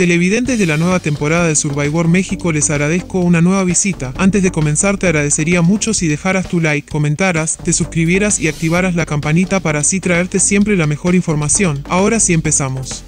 Televidentes de la nueva temporada de Survivor México, les agradezco una nueva visita. Antes de comenzar, te agradecería mucho si dejaras tu like, comentaras, te suscribieras y activaras la campanita para así traerte siempre la mejor información. Ahora sí empezamos.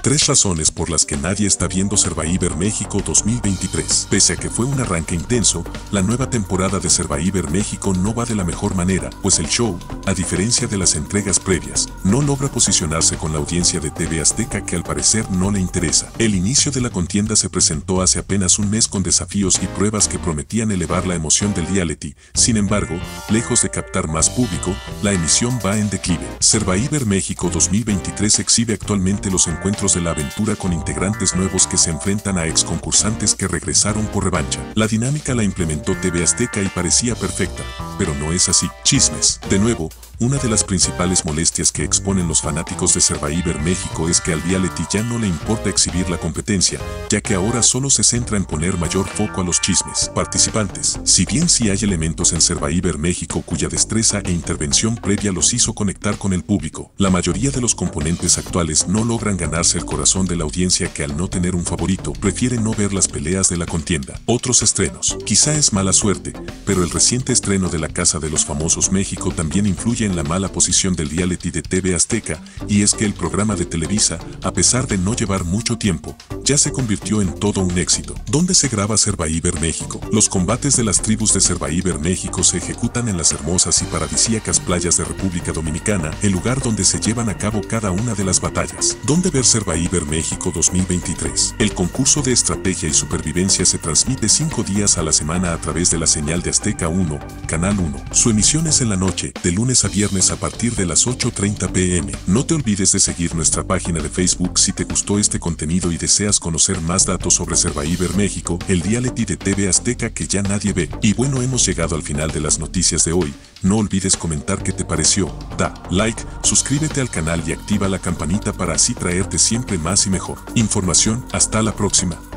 3 razones por las que nadie está viendo Survivor México 2023. Pese a que fue un arranque intenso, la nueva temporada de Survivor México no va de la mejor manera, pues el show, a diferencia de las entregas previas, no logra posicionarse con la audiencia de TV Azteca, que al parecer no le interesa. El inicio de la contienda se presentó hace apenas un mes con desafíos y pruebas que prometían elevar la emoción del reality. Sin embargo, lejos de captar más público, la emisión va en declive. Survivor México 2023 exhibe actualmente los encuentros de la aventura con integrantes nuevos que se enfrentan a ex concursantes que regresaron por revancha. La dinámica la implementó TV Azteca y parecía perfecta, pero no es así. Chismes. De nuevo, una de las principales molestias que exponen los fanáticos de Survivor México es que al reality ya no le importa exhibir la competencia, ya que ahora solo se centra en poner mayor foco a los chismes. Participantes. Si bien sí hay elementos en Survivor México cuya destreza e intervención previa los hizo conectar con el público, la mayoría de los componentes actuales no logran ganarse el corazón de la audiencia, que al no tener un favorito prefiere no ver las peleas de la contienda. Otros estrenos. Quizá es mala suerte, pero el reciente estreno de La Casa de los Famosos México también influye en la mala posición del reality de TV Azteca, y es que el programa de Televisa, a pesar de no llevar mucho tiempo, ya se convirtió en todo un éxito. ¿Dónde se graba Survivor México? Los combates de las tribus de Survivor México se ejecutan en las hermosas y paradisíacas playas de República Dominicana, el lugar donde se llevan a cabo cada una de las batallas. ¿Dónde ver Survivor México 2023? El concurso de estrategia y supervivencia se transmite 5 días a la semana a través de la señal de Azteca 1, Canal 1. Su emisión es en la noche, de lunes a viernes a partir de las 8:30 p.m. No te olvides de seguir nuestra página de Facebook. Si te gustó este contenido y deseas conocer más datos sobre Survivor México, el reality de TV Azteca que ya nadie ve. Y bueno, hemos llegado al final de las noticias de hoy. No olvides comentar qué te pareció, da like, suscríbete al canal y activa la campanita para así traerte siempre más y mejor información. Hasta la próxima.